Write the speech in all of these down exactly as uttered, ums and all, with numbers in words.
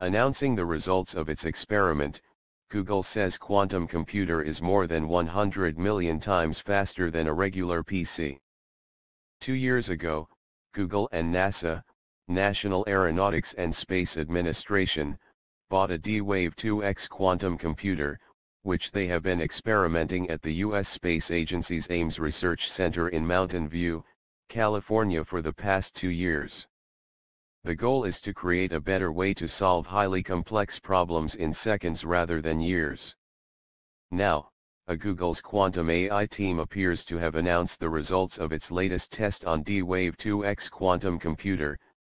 Announcing the results of its experiment, Google says quantum computer is more than one hundred million times faster than a regular P C. Two years ago, Google and NASA, National Aeronautics and Space Administration, bought a D Wave two X quantum computer, which they have been experimenting at the U S Space Agency's Ames Research Center in Mountain View, California for the past two years. The goal is to create a better way to solve highly complex problems in seconds rather than years. Now, a Google's quantum A I team appears to have announced the results of its latest test on D Wave two X quantum computer,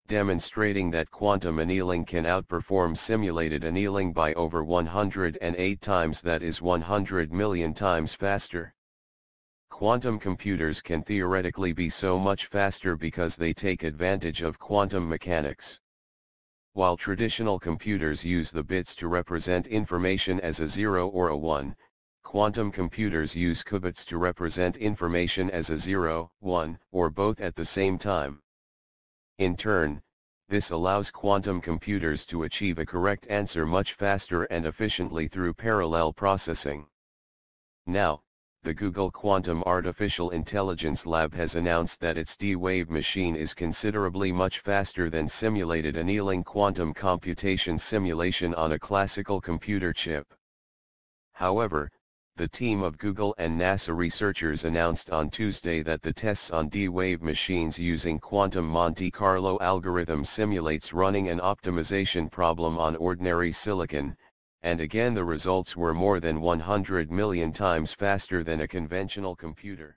demonstrating that quantum annealing can outperform simulated annealing by over one hundred eight times, that is one hundred million times faster. Quantum computers can theoretically be so much faster because they take advantage of quantum mechanics. While traditional computers use the bits to represent information as a zero or a one, quantum computers use qubits to represent information as a zero, one, or both at the same time. In turn, this allows quantum computers to achieve a correct answer much faster and efficiently through parallel processing. Now, the Google Quantum Artificial Intelligence Lab has announced that its D-Wave machine is considerably much faster than simulated annealing quantum computation simulation on a classical computer chip. However, the team of Google and NASA researchers announced on Tuesday that the tests on D-Wave machines using quantum Monte Carlo algorithm simulates running an optimization problem on ordinary silicon, and again the results were more than one hundred million times faster than a conventional computer.